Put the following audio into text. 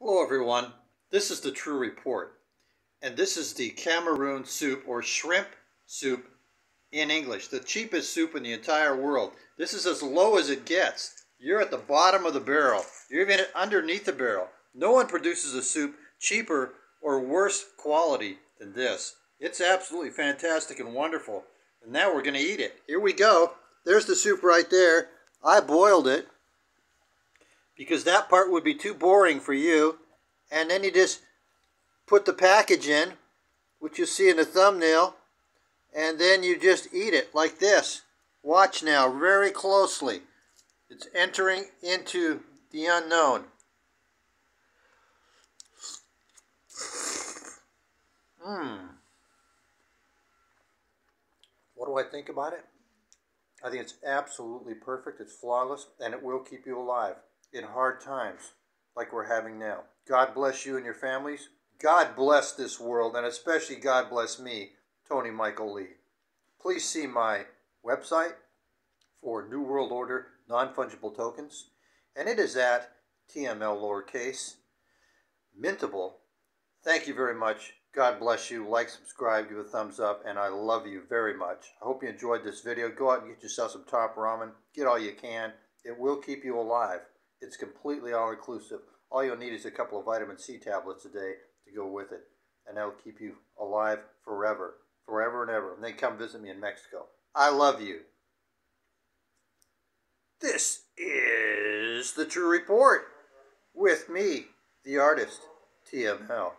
Hello everyone, this is The True Report, and this is the Cameroon soup, or shrimp soup in English, the cheapest soup in the entire world. This is as low as it gets. You're at the bottom of the barrel. You're even underneath the barrel. No one produces a soup cheaper or worse quality than this. It's absolutely fantastic and wonderful, and now we're going to eat it. Here we go. There's the soup right there. I boiled it, because that part would be too boring for you. And then you just put the package in, which you see in the thumbnail, and then you just eat it like this. Watch now very closely. It's entering into the unknown. What do I think about it? I think it's absolutely perfect. It's flawless, and it will keep you alive in hard times like we're having now. God bless you and your families. God bless this world, and especially God bless me, Tony Michael Lee. Please see my website for New World Order non-fungible tokens, and it is at TML lowercase, mintable. Thank you very much. God bless you. Like, subscribe, give a thumbs up, and I love you very much. I hope you enjoyed this video. Go out and get yourself some top ramen. Get all you can. It will keep you alive. It's completely all-inclusive. All you'll need is a couple of vitamin C tablets a day to go with it, and that'll keep you alive forever, forever and ever. And then come visit me in Mexico. I love you. This is The True Report with me, the artist, TML.